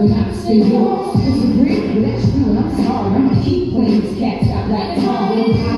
When I say y'all disagree, but that's true, and I'm sorry, I'm gonna keep playing this cat shot like it's all